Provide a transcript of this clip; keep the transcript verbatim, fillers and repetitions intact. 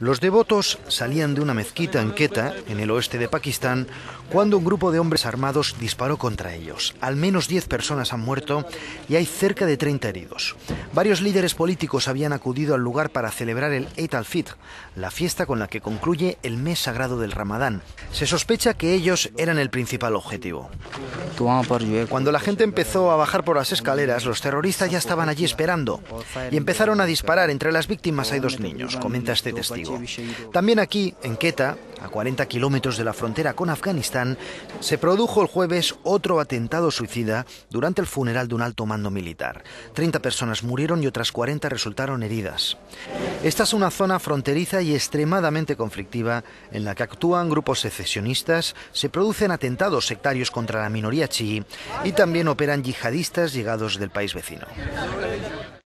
Los devotos salían de una mezquita en Quetta, en el oeste de Pakistán, cuando un grupo de hombres armados disparó contra ellos. Al menos diez personas han muerto y hay cerca de treinta heridos. Varios líderes políticos habían acudido al lugar para celebrar el Eid al-Fitr, la fiesta con la que concluye el mes sagrado del Ramadán. Se sospecha que ellos eran el principal objetivo. Cuando la gente empezó a bajar por las escaleras, los terroristas ya estaban allí esperando y empezaron a disparar. Entre las víctimas hay dos niños, comenta este testigo. También aquí, en Quetta, a cuarenta kilómetros de la frontera con Afganistán, se produjo el jueves otro atentado suicida durante el funeral de un alto mando militar. treinta personas murieron y otras cuarenta resultaron heridas. Esta es una zona fronteriza y extremadamente conflictiva en la que actúan grupos secesionistas, se producen atentados sectarios contra la minoría chií y también operan yihadistas llegados del país vecino.